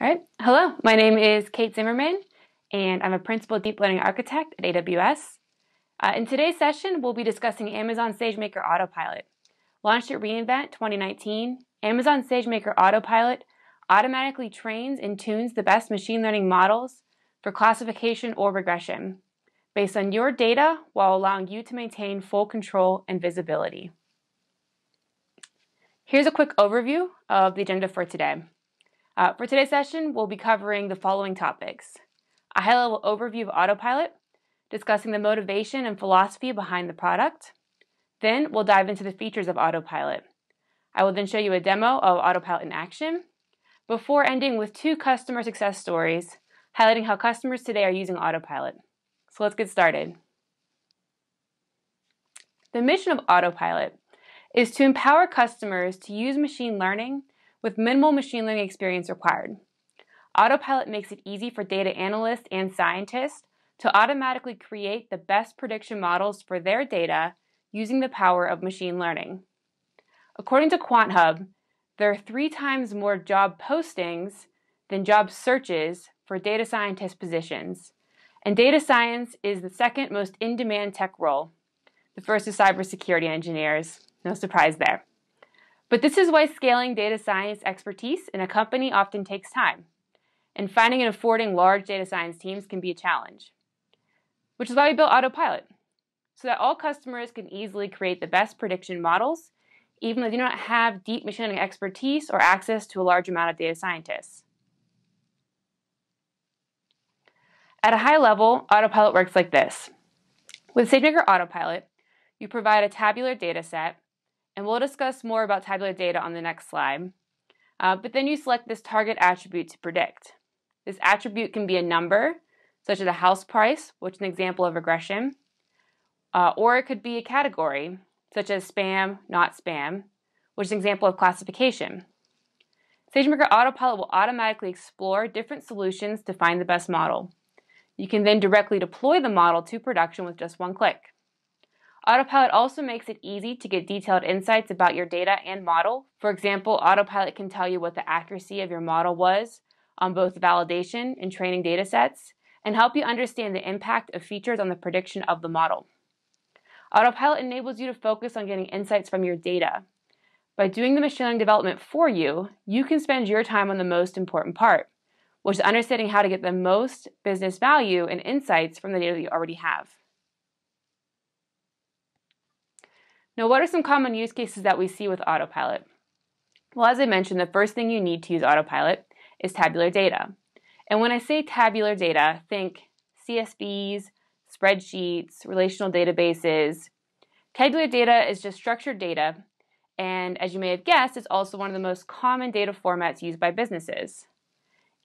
All right, hello, my name is Kate Zimmerman, and I'm a Principal Deep Learning Architect at AWS. In today's session, we'll be discussing Amazon SageMaker Autopilot. Launched at re:Invent 2019, Amazon SageMaker Autopilot automatically trains and tunes the best machine learning models for classification or regression, based on your data while allowing you to maintain full control and visibility. Here's a quick overview of the agenda for today. For today's session, we'll be covering the following topics: a high-level overview of Autopilot, discussing the motivation and philosophy behind the product. Then we'll dive into the features of Autopilot. I will then show you a demo of Autopilot in action, before ending with two customer success stories, highlighting how customers today are using Autopilot. So let's get started. The mission of Autopilot is to empower customers to use machine learning with minimal machine learning experience required. Autopilot makes it easy for data analysts and scientists to automatically create the best prediction models for their data using the power of machine learning. According to QuantHub, there are 3 times more job postings than job searches for data scientist positions. And data science is the 2nd most in-demand tech role. The 1st is cybersecurity engineers. No surprise there. But this is why scaling data science expertise in a company often takes time, and finding and affording large data science teams can be a challenge, which is why we built Autopilot, so that all customers can easily create the best prediction models, even though they do not have deep machine learning expertise or access to a large amount of data scientists. At a high level, Autopilot works like this. With SageMaker Autopilot, you provide a tabular data set, and we'll discuss more about tabular data on the next slide. But then you select this target attribute to predict. This attribute can be a number, such as a house price, which is an example of regression, or it could be a category, such as spam, not spam, which is an example of classification. SageMaker Autopilot will automatically explore different solutions to find the best model. You can then directly deploy the model to production with just one click. Autopilot also makes it easy to get detailed insights about your data and model. For example, Autopilot can tell you what the accuracy of your model was on both validation and training data sets, and help you understand the impact of features on the prediction of the model. Autopilot enables you to focus on getting insights from your data. By doing the machine learning development for you, you can spend your time on the most important part, which is understanding how to get the most business value and insights from the data that you already have. Now, what are some common use cases that we see with Autopilot? Well, as I mentioned, the 1st thing you need to use Autopilot is tabular data. And when I say tabular data, think CSVs, spreadsheets, relational databases. Tabular data is just structured data, and as you may have guessed, it's also one of the most common data formats used by businesses.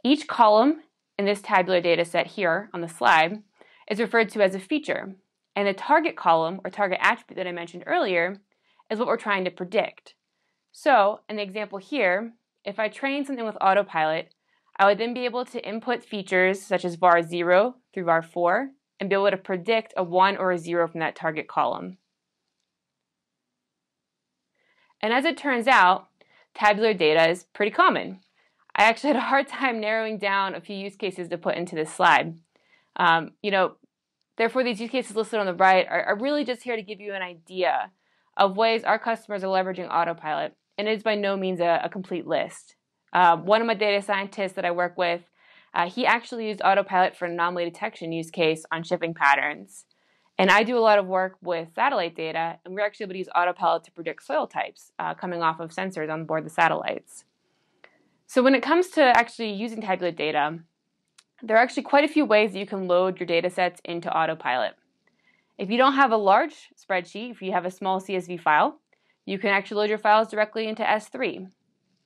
Each column in this tabular data set here on the slide is referred to as a feature. And the target column or target attribute that I mentioned earlier is what we're trying to predict. So in the example here, if I train something with Autopilot, I would then be able to input features such as var 0 through var 4 and be able to predict a 1 or a 0 from that target column. And as it turns out, tabular data is pretty common. I actually had a hard time narrowing down a few use cases to put into this slide. Therefore, these use cases listed on the right are really just here to give you an idea of ways our customers are leveraging Autopilot, and it is by no means a complete list. One of my data scientists that I work with, he actually used Autopilot for an anomaly detection use case on shipping patterns. And I do a lot of work with satellite data, and we're actually able to use Autopilot to predict soil types coming off of sensors on board the satellites. So when it comes to actually using tabular data, there are actually quite a few ways that you can load your data sets into Autopilot. If you don't have a large spreadsheet, if you have a small CSV file, you can actually load your files directly into S3.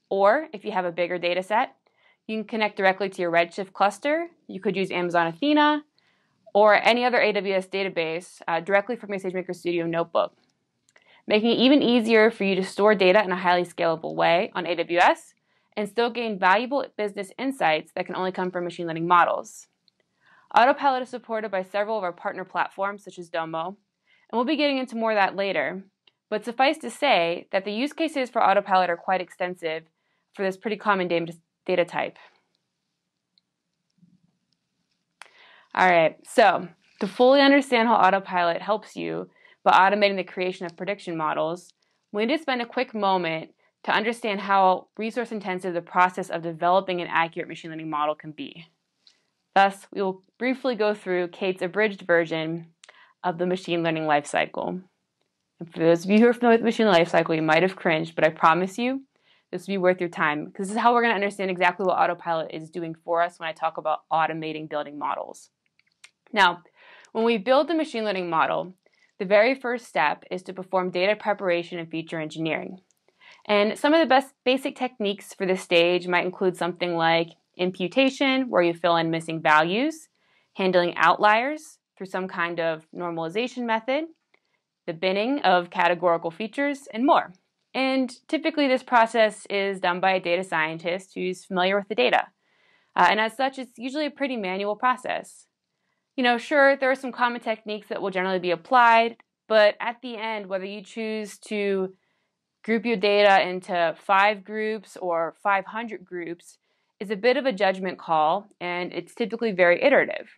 Or if you have a bigger data set, you can connect directly to your Redshift cluster. You could use Amazon Athena or any other AWS database directly from your SageMaker Studio notebook, making it even easier for you to store data in a highly scalable way on AWS and still gain valuable business insights that can only come from machine learning models. Autopilot is supported by several of our partner platforms, such as Domo, and we'll be getting into more of that later. But suffice to say that the use cases for Autopilot are quite extensive for this pretty common data type. All right, so to fully understand how Autopilot helps you by automating the creation of prediction models, we need to spend a quick moment to understand how resource-intensive the process of developing an accurate machine learning model can be. Thus, we will briefly go through Kate's abridged version of the machine learning lifecycle. And for those of you who are familiar with the machine learning lifecycle, you might have cringed, but I promise you, this will be worth your time, because this is how we're going to understand exactly what Autopilot is doing for us when I talk about automating building models. Now, when we build the machine learning model, the very first step is to perform data preparation and feature engineering. And some of the best basic techniques for this stage might include something like imputation, where you fill in missing values, handling outliers through some kind of normalization method, the binning of categorical features, and more. And typically this process is done by a data scientist who's familiar with the data. And as such, it's usually a pretty manual process. You know, sure, there are some common techniques that will generally be applied, but at the end, whether you choose to group your data into 5 groups or 500 groups is a bit of a judgment call, and it's typically very iterative.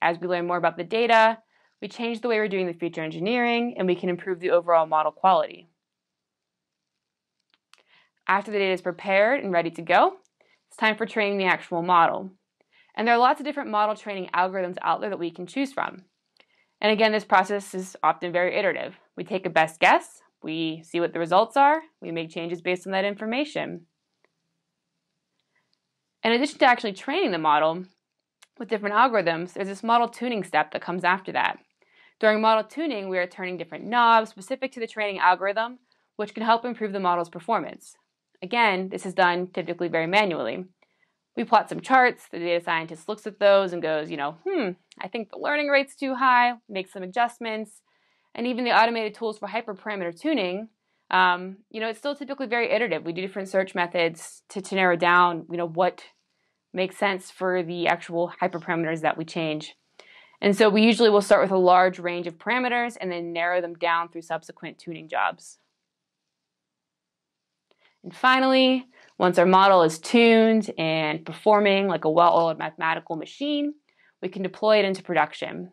As we learn more about the data, we change the way we're doing the feature engineering, and we can improve the overall model quality. After the data is prepared and ready to go, it's time for training the actual model. And there are lots of different model training algorithms out there that we can choose from. And again, this process is often very iterative. We take a best guess, we see what the results are, we make changes based on that information. In addition to actually training the model with different algorithms, there's this model tuning step that comes after that. During model tuning, we are turning different knobs specific to the training algorithm, which can help improve the model's performance. Again, this is done typically very manually. We plot some charts, the data scientist looks at those and goes, you know, I think the learning rate's too high, makes some adjustments, and even the automated tools for hyperparameter tuning, you know, it's still typically very iterative. We do different search methods to narrow down, you know, what makes sense for the actual hyperparameters that we change. And so we usually will start with a large range of parameters and then narrow them down through subsequent tuning jobs. And finally, once our model is tuned and performing like a well-oiled mathematical machine, we can deploy it into production.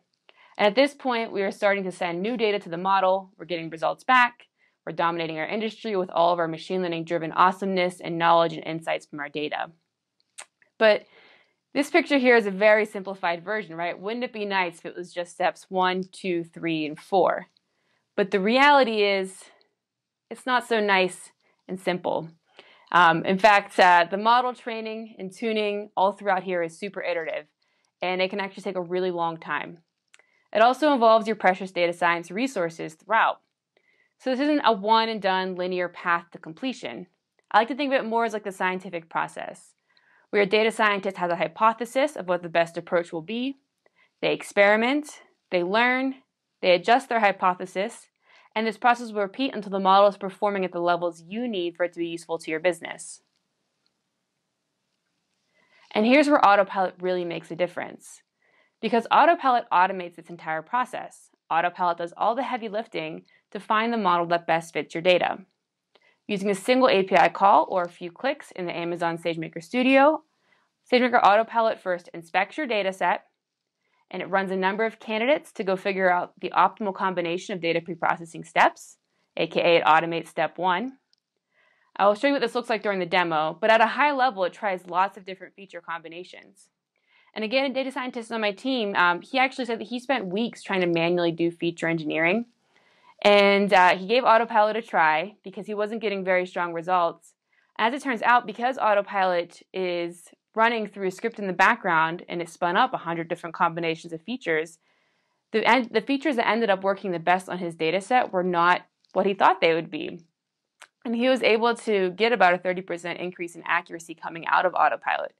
And at this point, we are starting to send new data to the model, we're getting results back, we're dominating our industry with all of our machine learning-driven awesomeness and knowledge and insights from our data. But this picture here is a very simplified version, right? Wouldn't it be nice if it was just steps 1, 2, 3, and 4? But the reality is, it's not so nice and simple. In fact, the model training and tuning all throughout here is super iterative, and it can actually take a really long time. It also involves your precious data science resources throughout. So this isn't a one and done linear path to completion. I like to think of it more as like the scientific process, where a data scientist has a hypothesis of what the best approach will be. They experiment, they learn, they adjust their hypothesis, and this process will repeat until the model is performing at the levels you need for it to be useful to your business. And here's where Autopilot really makes a difference. Because Autopilot automates its entire process. Autopilot does all the heavy lifting to find the model that best fits your data. Using a single API call or a few clicks in the Amazon SageMaker Studio, SageMaker Autopilot first inspects your data set, and it runs a number of candidates to go figure out the optimal combination of data pre-processing steps, aka it automates step 1. I will show you what this looks like during the demo, but at a high level it tries lots of different feature combinations. And again, a data scientist on my team, he actually said that he spent weeks trying to manually do feature engineering. And he gave Autopilot a try because he wasn't getting very strong results. As it turns out, because Autopilot is running through a script in the background, and it spun up 100 different combinations of features, the features that ended up working the best on his data set were not what he thought they would be. And he was able to get about a 30% increase in accuracy coming out of Autopilot.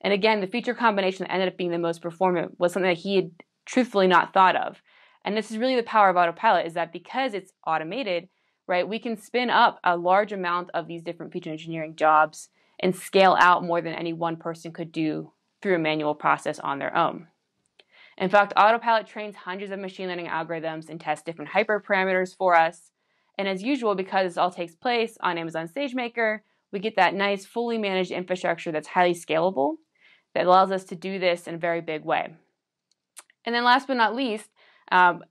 And again, the feature combination that ended up being the most performant was something that he had truthfully not thought of. And this is really the power of Autopilot, is that because it's automated, right, we can spin up a large amount of these different feature engineering jobs and scale out more than any one person could do through a manual process on their own. In fact, Autopilot trains hundreds of machine learning algorithms and tests different hyperparameters for us. And as usual, because this all takes place on Amazon SageMaker, we get that nice, fully managed infrastructure that's highly scalable that allows us to do this in a very big way. And then last but not least, Amazon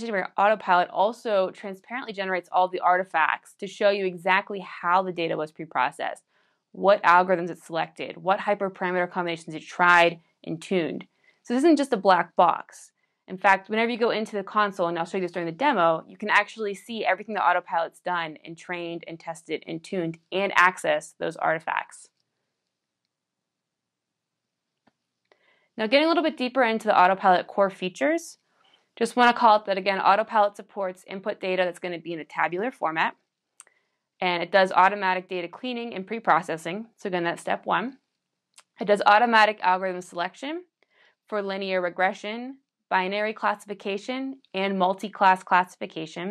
SageMaker Autopilot also transparently generates all the artifacts to show you exactly how the data was preprocessed, what algorithms it selected, what hyperparameter combinations it tried and tuned. So this isn't just a black box. In fact, whenever you go into the console, and I'll show you this during the demo, you can actually see everything the Autopilot's done and trained and tested and tuned and access those artifacts. Now, getting a little bit deeper into the Autopilot core features, just want to call it that again, Autopilot supports input data that's going to be in a tabular format, and it does automatic data cleaning and pre-processing. So again, that's step one. It does automatic algorithm selection for linear regression, binary classification, and multi-class classification.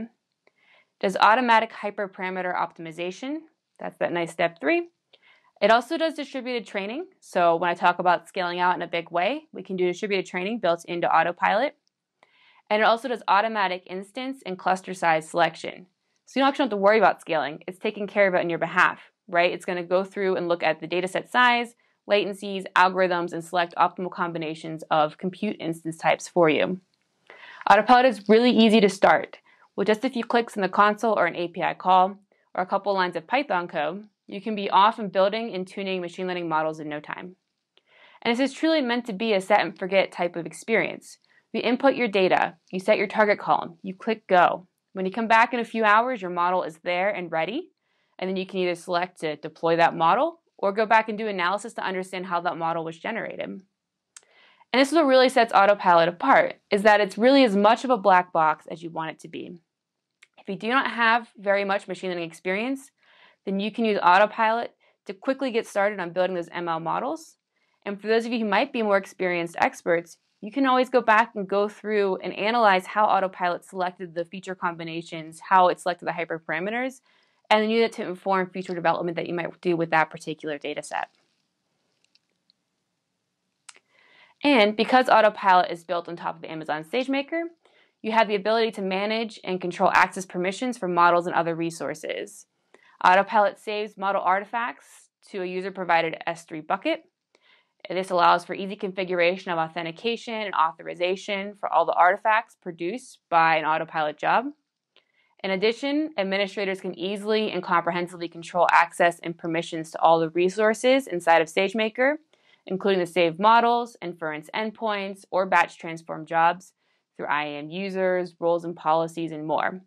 It does automatic hyperparameter optimization. That's that nice step three. It also does distributed training. So when I talk about scaling out in a big way, we can do distributed training built into Autopilot. And it also does automatic instance and cluster size selection. So you don't actually have to worry about scaling. It's taken care of it on your behalf, right? It's going to go through and look at the data set size, latencies, algorithms, and select optimal combinations of compute instance types for you. Autopilot is really easy to start. With just a few clicks in the console or an API call or a couple lines of Python code, you can be off and building and tuning machine learning models in no time. And this is truly meant to be a set and forget type of experience. You input your data, you set your target column, you click go. When you come back in a few hours, your model is there and ready, and then you can either select to deploy that model or go back and do analysis to understand how that model was generated. And this is what really sets Autopilot apart, is that it's really as much of a black box as you want it to be. If you do not have very much machine learning experience, then you can use Autopilot to quickly get started on building those ML models. And for those of you who might be more experienced experts, you can always go back and go through and analyze how Autopilot selected the feature combinations, how it selected the hyperparameters, and then use it to inform future development that you might do with that particular data set. And because Autopilot is built on top of Amazon SageMaker, you have the ability to manage and control access permissions for models and other resources. Autopilot saves model artifacts to a user-provided S3 bucket. This allows for easy configuration of authentication and authorization for all the artifacts produced by an Autopilot job. In addition, administrators can easily and comprehensively control access and permissions to all the resources inside of SageMaker, including the saved models, inference endpoints, or batch transform jobs through IAM users, roles and policies, and more.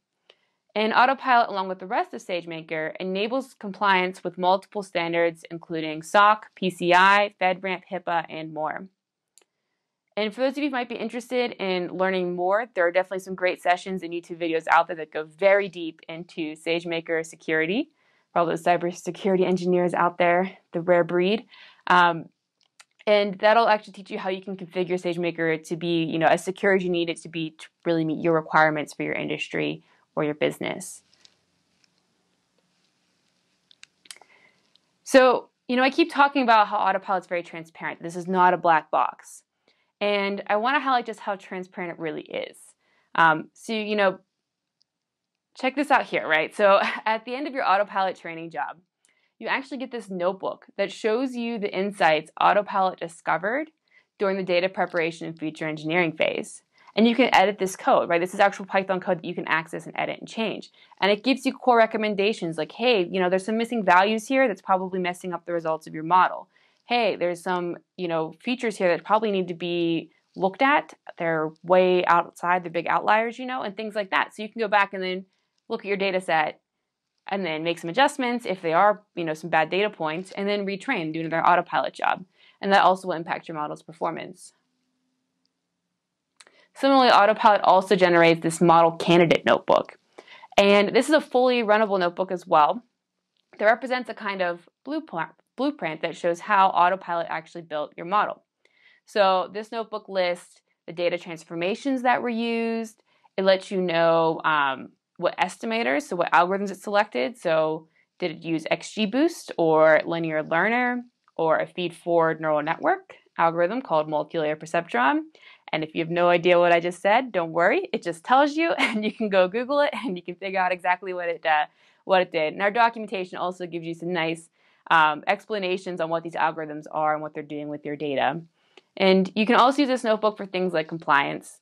And Autopilot, along with the rest of SageMaker, enables compliance with multiple standards, including SOC, PCI, FedRAMP, HIPAA, and more. And for those of you who might be interested in learning more, there are definitely some great sessions and YouTube videos out there that go very deep into SageMaker security. For all those cybersecurity engineers out there, the rare breed. And that'll actually teach you how you can configure SageMaker to be, you know, as secure as you need it to be to really meet your requirements for your industry or your business. So, you know, I keep talking about how Autopilot's very transparent. This is not a black box. And I want to highlight just how transparent it really is. So, you know, check this out here, right? So at the end of your Autopilot training job, you actually get this notebook that shows you the insights Autopilot discovered during the data preparation and feature engineering phase. And you can edit this code, right? This is actual Python code that you can access and edit and change. And it gives you core recommendations like, hey, you know, there's some missing values here that's probably messing up the results of your model. Hey, there's some, you know, features here that probably need to be looked at. They're way outside the big outliers, you know, and things like that. So you can go back and then look at your data set and then make some adjustments if they are, you know, some bad data points, and then retrain, do another Autopilot job. And that also will impact your model's performance. Similarly, Autopilot also generates this model candidate notebook. And this is a fully runnable notebook as well that represents a kind of blueprint that shows how Autopilot actually built your model. So this notebook lists the data transformations that were used. It lets you know what estimators, so what algorithms it selected. So did it use XGBoost or Linear Learner or a feed-forward neural network algorithm called Multilayer Perceptron? And if you have no idea what I just said, don't worry. It just tells you, and you can go Google it, and you can figure out exactly what it did. And our documentation also gives you some nice explanations on what these algorithms are and what they're doing with your data. And you can also use this notebook for things like compliance.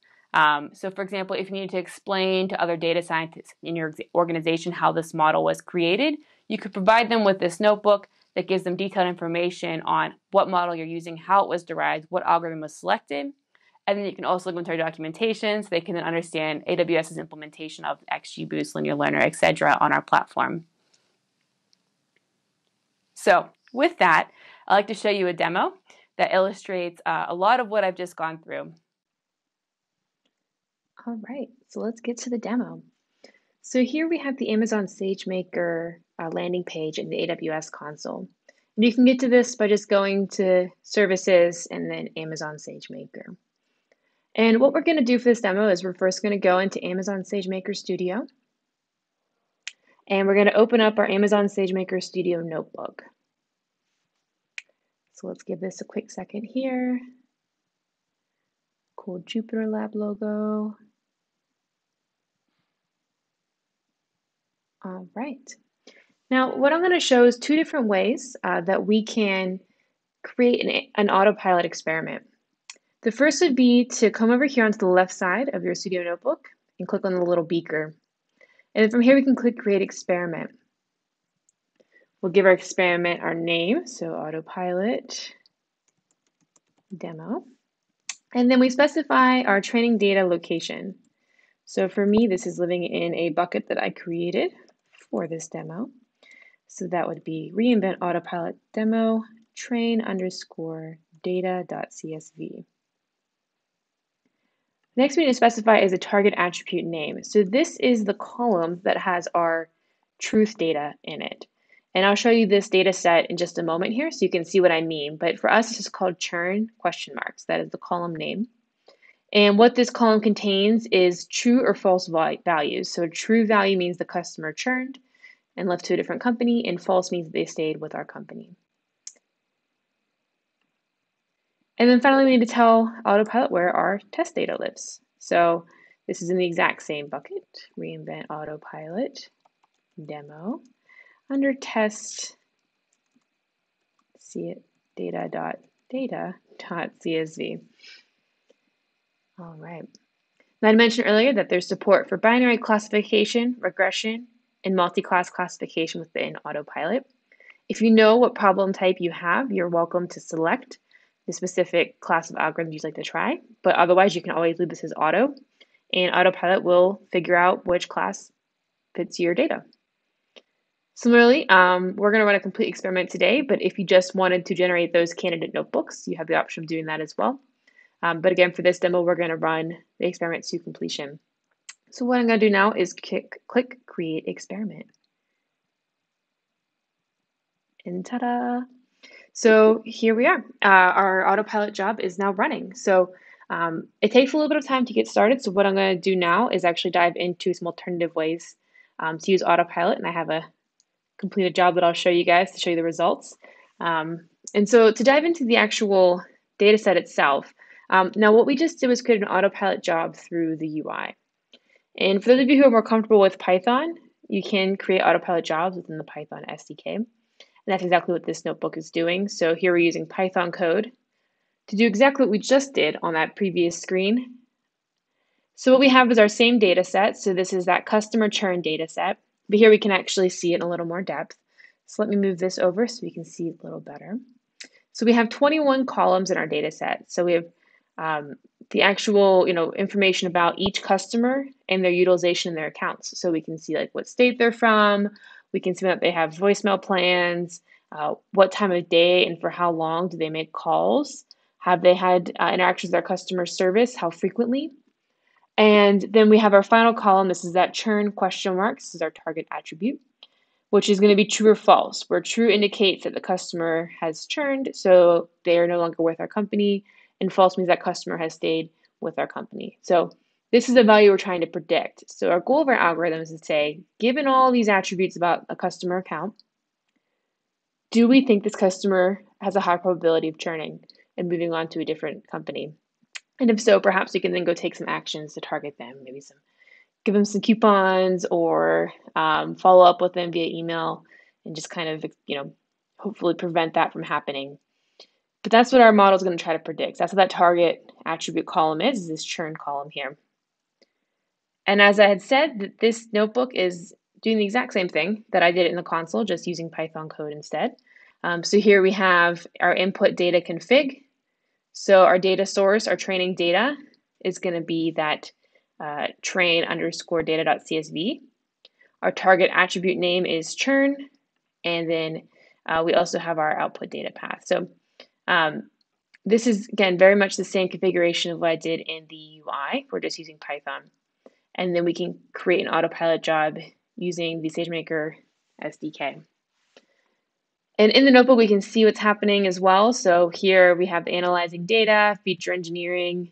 So for example, if you need to explain to other data scientists in your organization how this model was created, you could provide them with this notebook that gives them detailed information on what model you're using, how it was derived, what algorithm was selected. And then you can also look into our documentation so they can then understand AWS's implementation of XGBoost, Linear Learner, etc. on our platform. So with that, I'd like to show you a demo that illustrates a lot of what I've just gone through. All right, so let's get to the demo. So here we have the Amazon SageMaker landing page in the AWS console. And you can get to this by just going to Services and then Amazon SageMaker. And what we're going to do for this demo is we're first going to go into Amazon SageMaker Studio. And we're going to open up our Amazon SageMaker Studio notebook. So let's give this a quick second here. Cool JupyterLab logo. All right. Now, what I'm going to show is two different ways that we can create an autopilot experiment. The first would be to come over here onto the left side of your Studio Notebook and click on the little beaker. And then from here, we can click Create Experiment. We'll give our experiment our name, so Autopilot Demo. And then we specify our training data location. So for me, this is living in a bucket that I created for this demo. So that would be re:Invent Autopilot Demo train _ data.csv. Next, we need to specify is a target attribute name. So this is the column that has our truth data in it. And I'll show you this data set in just a moment here so you can see what I mean. But for us, it's just called churn ? That is the column name. And what this column contains is true or false values. So true value means the customer churned and left to a different company, and false means they stayed with our company. And then finally, we need to tell Autopilot where our test data lives. So this is in the exact same bucket, re:Invent Autopilot Demo under test data.csv. All right. Now, I mentioned earlier that there's support for binary classification, regression, and multi-class classification within Autopilot. If you know what problem type you have, you're welcome to select the specific class of algorithms you'd like to try, but otherwise you can always leave this as auto, and Autopilot will figure out which class fits your data. Similarly, we're going to run a complete experiment today, but if you just wanted to generate those candidate notebooks, you have the option of doing that as well. But again, for this demo, we're going to run the experiment to completion. So what I'm going to do now is click Create Experiment. And ta-da! So here we are. Our Autopilot job is now running. So it takes a little bit of time to get started. So what I'm going to do now is actually dive into some alternative ways to use Autopilot. And I have a completed job that I'll show you guys to show you the results. And so to dive into the actual data set itself, now what we just did was create an Autopilot job through the UI. And for those of you who are more comfortable with Python, you can create Autopilot jobs within the Python SDK. And that's exactly what this notebook is doing. So here we're using Python code to do exactly what we just did on that previous screen. So what we have is our same data set. So this is that customer churn data set, but here we can actually see it in a little more depth. So let me move this over so we can see it a little better. So we have 21 columns in our data set. So we have the actual information about each customer and their utilization in their accounts. So we can see like what state they're from. We can see that they have voicemail plans, what time of day and for how long do they make calls, have they had interactions with our customer service, how frequently. And then we have our final column. This is that churn ? This is our target attribute, which is going to be true or false, where true indicates that the customer has churned, so they are no longer with our company, and false means that customer has stayed with our company. So this is the value we're trying to predict. So our goal of our algorithm is to say, given all these attributes about a customer account, do we think this customer has a high probability of churning and moving on to a different company? And if so, perhaps we can then go take some actions to target them, maybe give them some coupons or follow up with them via email and just kind of hopefully prevent that from happening. But that's what our model is going to try to predict. That's what that target attribute column is this churn column here. And as I had said, this notebook is doing the exact same thing that I did in the console, just using Python code instead. So here we have our input data config. So our data source, our training data, is going to be that train_data.csv. Our target attribute name is churn. And then we also have our output data path. So this is, again, very much the same configuration of what I did in the UI. We're just using Python. And then we can create an autopilot job using the SageMaker SDK. And in the notebook, we can see what's happening as well. So here we have analyzing data, feature engineering.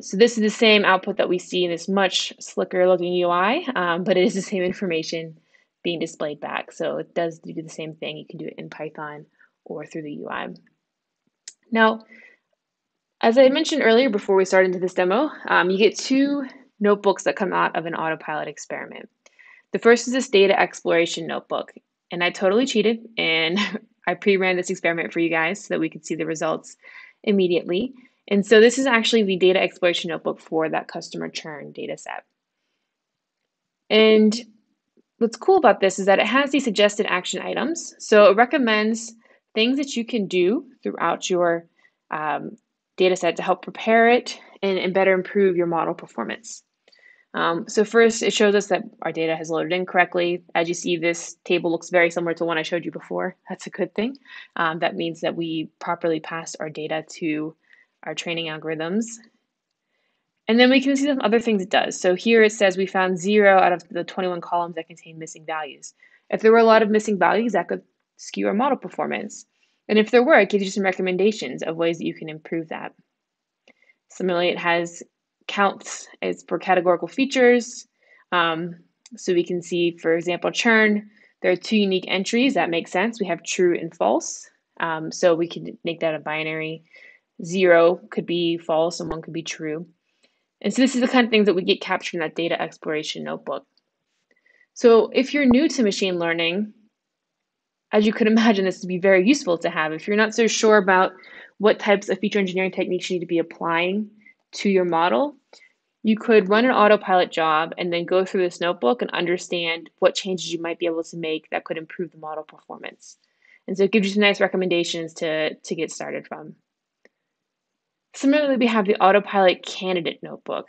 So this is the same output that we see in this much slicker looking UI, but it is the same information being displayed back. So it does do the same thing. You can do it in Python or through the UI. Now, as I mentioned earlier before we start into this demo, you get two notebooks that come out of an autopilot experiment. The first is this data exploration notebook, and I totally cheated and I pre-ran this experiment for you guys so that we could see the results immediately. And so this is actually the data exploration notebook for that customer churn data set. And what's cool about this is that it has these suggested action items. So it recommends things that you can do throughout your data set to help prepare it and better improve your model performance. So first, it shows us that our data has loaded in correctly. As you see, this table looks very similar to one I showed you before. That's a good thing. That means that we properly passed our data to our training algorithms. And then we can see some other things it does. So here it says we found 0 out of the 21 columns that contain missing values. If there were a lot of missing values, that could skew our model performance. And if there were, it gives you some recommendations of ways that you can improve that. Similarly, it has counts as for categorical features. So we can see, for example, churn, there are 2 unique entries. That makes sense. We have true and false. So we could make that a binary. 0 could be false and 1 could be true. And so this is the kind of things that we get captured in that data exploration notebook. So if you're new to machine learning, as you could imagine, this would be very useful to have. If you're not so sure about what types of feature engineering techniques you need to be applying to your model, you could run an autopilot job and then go through this notebook and understand what changes you might be able to make that could improve the model performance. And so it gives you some nice recommendations to get started from. Similarly, we have the autopilot candidate notebook.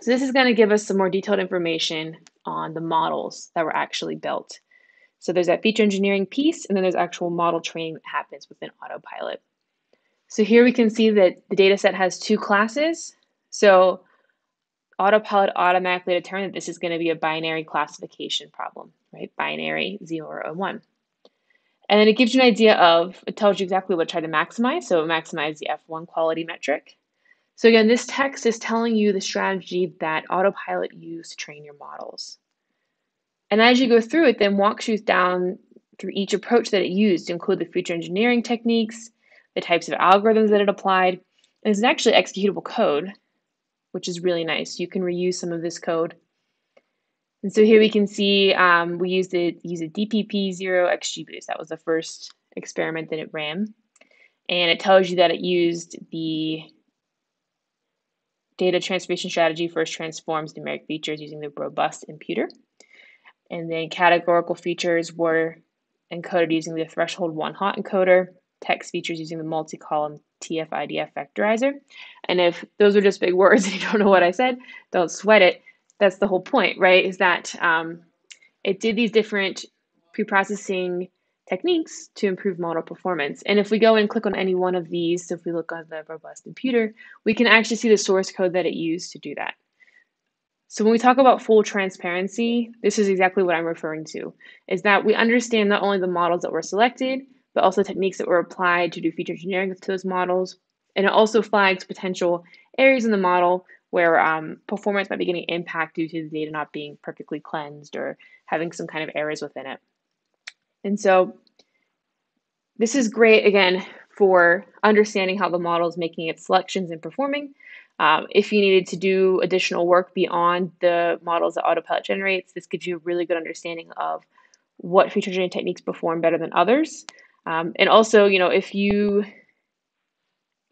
So this is going to give us some more detailed information on the models that were actually built. So there's that feature engineering piece, and then there's actual model training that happens within autopilot. So here we can see that the data set has 2 classes. So autopilot automatically determined that this is going to be a binary classification problem, right? Binary 0 or 1. And then it gives you an idea of, it tells you exactly what to try to maximize. So it maximized the F1 quality metric. So again, this text is telling you the strategy that autopilot used to train your models. And as you go through it, then walks you down through each approach that it used to include the feature engineering techniques, the types of algorithms that it applied. And it's actually executable code, which is really nice. You can reuse some of this code. And so here we can see we used a DPP0 XGBoost. That was the first experiment that it ran. And it tells you that it used the data transformation strategy, first transforms numeric features using the robust imputer. And then categorical features were encoded using the threshold 1 hot encoder, text features using the multi-column TF-IDF vectorizer. And if those are just big words and you don't know what I said, don't sweat it. That's the whole point, right? Is that it did these different pre-processing techniques to improve model performance. And if we go and click on any one of these, so if we look on the robust computer, we can actually see the source code that it used to do that. So when we talk about full transparency, this is exactly what I'm referring to, is that we understand not only the models that were selected, but also techniques that were applied to do feature engineering to those models. And it also flags potential areas in the model where performance might be getting impacted due to the data not being perfectly cleansed or having some kind of errors within it. And so this is great, again, for understanding how the model is making its selections and performing. If you needed to do additional work beyond the models that autopilot generates, this gives you a really good understanding of what feature engineering techniques perform better than others, And also, you know, if you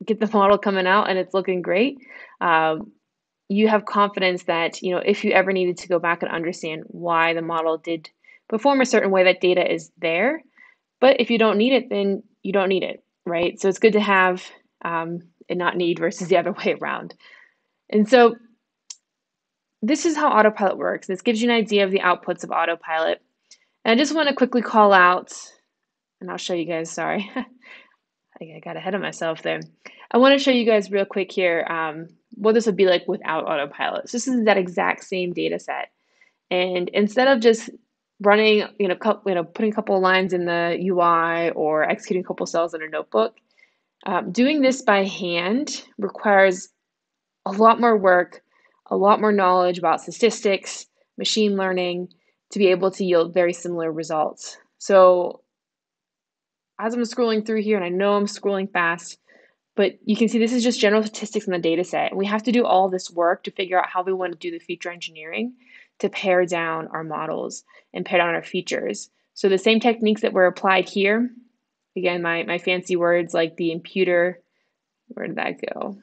get the model coming out and it's looking great, you have confidence that, you know, if you ever needed to go back and understand why the model did perform a certain way, that data is there. But if you don't need it, then you don't need it, right? So it's good to have and not need versus the other way around. And so this is how Autopilot works. This gives you an idea of the outputs of Autopilot. And I just want to quickly call out, and I'll show you guys, sorry. I got ahead of myself there. I want to show you guys real quick here what this would be like without Autopilot. So this is that exact same data set. And instead of just running, putting a couple of lines in the UI or executing a couple cells in a notebook, doing this by hand requires a lot more work, a lot more knowledge about statistics, machine learning, to be able to yield very similar results. So as I'm scrolling through here, and I know I'm scrolling fast, but you can see this is just general statistics in the data set. And we have to do all this work to figure out how we want to do the feature engineering to pare down our models and pare down our features. So the same techniques that were applied here, again, my fancy words like the imputer, where did that go?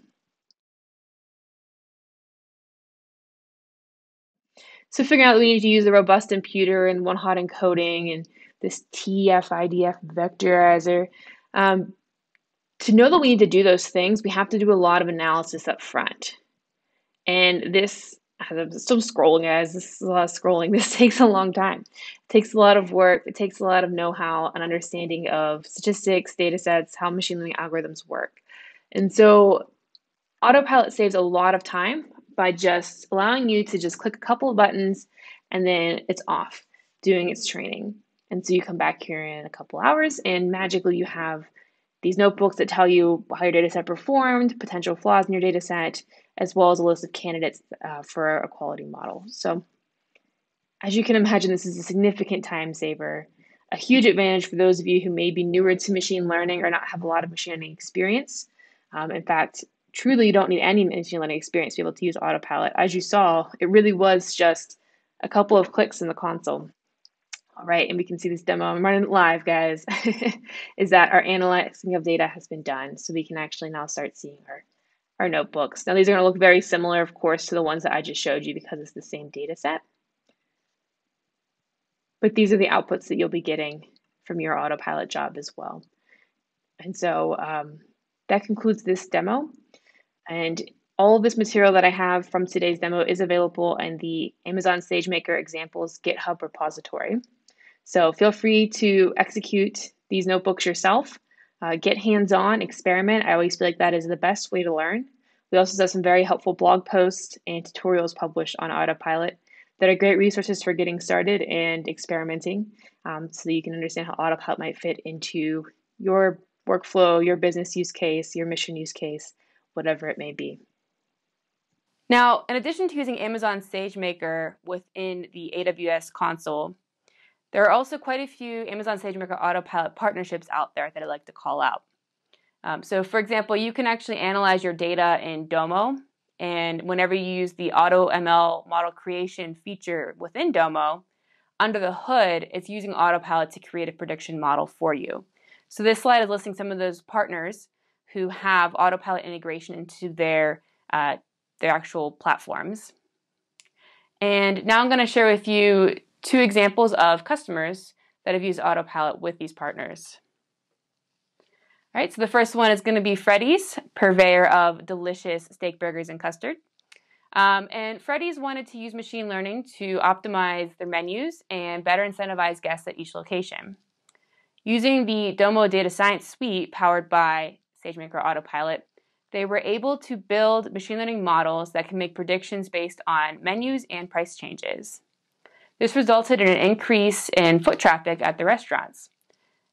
So figuring out that we need to use the robust imputer and one-hot encoding and this TF-IDF vectorizer. To know that we need to do those things, we have to do a lot of analysis up front. And this, as I'm still scrolling, guys, this is a lot of scrolling. This takes a long time. It takes a lot of work. It takes a lot of know-how and understanding of statistics, data sets, how machine learning algorithms work. And so Autopilot saves a lot of time by just allowing you to just click a couple of buttons and then it's off doing its training. And so you come back here in a couple hours and magically you have these notebooks that tell you how your data set performed, potential flaws in your data set, as well as a list of candidates for a quality model. So as you can imagine, this is a significant time saver, a huge advantage for those of you who may be newer to machine learning or not have a lot of machine learning experience. In fact, truly, you don't need any machine learning experience to be able to use Autopilot. As you saw, it really was just a couple of clicks in the console. All right, and we can see this demo. I'm running it live, guys, is that our analyzing of data has been done. So we can actually now start seeing our notebooks. Now, these are going to look very similar, of course, to the ones that I just showed you because it's the same data set. But these are the outputs that you'll be getting from your Autopilot job as well. And so that concludes this demo. And all of this material that I have from today's demo is available in the Amazon SageMaker Examples GitHub repository. So feel free to execute these notebooks yourself. Get hands-on, experiment. I always feel like that is the best way to learn. We also have some very helpful blog posts and tutorials published on Autopilot that are great resources for getting started and experimenting so that you can understand how Autopilot might fit into your workflow, your business use case, your mission use case, whatever it may be. Now, in addition to using Amazon SageMaker within the AWS console, there are also quite a few Amazon SageMaker Autopilot partnerships out there that I'd like to call out. So for example, you can actually analyze your data in Domo, and whenever you use the AutoML model creation feature within Domo, under the hood, it's using Autopilot to create a prediction model for you. So this slide is listing some of those partners who have Autopilot integration into their actual platforms. And now I'm going to share with you two examples of customers that have used Autopilot with these partners. All right, so the first one is going to be Freddy's, purveyor of delicious steak burgers and custard. And Freddy's wanted to use machine learning to optimize their menus and better incentivize guests at each location. Using the Domo data science suite powered by SageMaker Autopilot, they were able to build machine learning models that can make predictions based on menus and price changes. This resulted in an increase in foot traffic at the restaurants.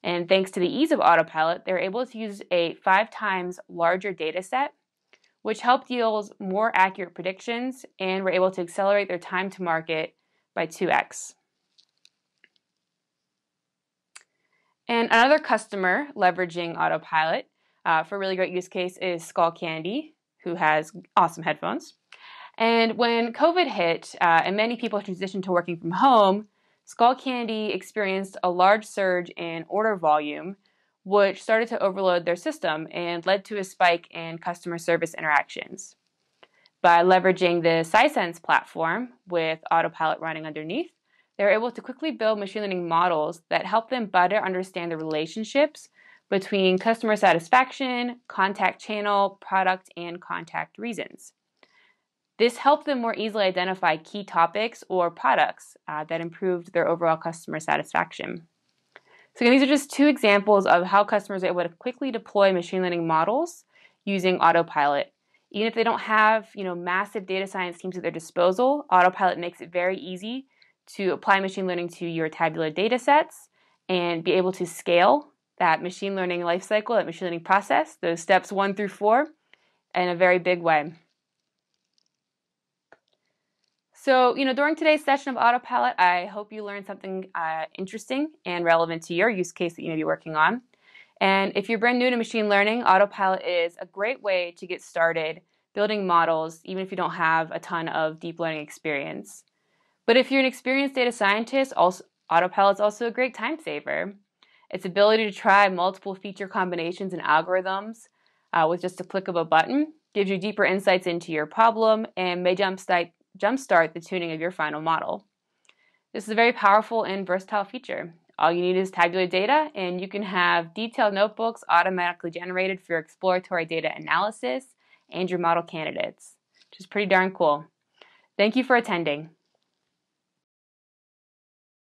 And thanks to the ease of Autopilot, they were able to use a 5 times larger data set, which helped yield more accurate predictions and were able to accelerate their time to market by 2x. And another customer leveraging Autopilot for a really great use case is Skullcandy, who has awesome headphones. And when COVID hit and many people transitioned to working from home, Skullcandy experienced a large surge in order volume, which started to overload their system and led to a spike in customer service interactions. By leveraging the Sisense platform with Autopilot running underneath, they were able to quickly build machine learning models that help them better understand the relationships between customer satisfaction, contact channel, product, and contact reasons. This helped them more easily identify key topics or products that improved their overall customer satisfaction. So again, these are just two examples of how customers are able to quickly deploy machine learning models using Autopilot. Even if they don't have, massive data science teams at their disposal, Autopilot makes it very easy to apply machine learning to your tabular data sets and be able to scale that machine learning lifecycle, that machine learning process, those steps 1 through 4, in a very big way. So, during today's session of Autopilot, I hope you learned something interesting and relevant to your use case that you may be working on. And if you're brand new to machine learning, Autopilot is a great way to get started building models, even if you don't have a ton of deep learning experience. But if you're an experienced data scientist, Autopilot is also a great time saver. Its ability to try multiple feature combinations and algorithms with just a click of a button gives you deeper insights into your problem and may jumpstart the tuning of your final model. This is a very powerful and versatile feature. All you need is tabular data, and you can have detailed notebooks automatically generated for your exploratory data analysis and your model candidates, which is pretty darn cool. Thank you for attending.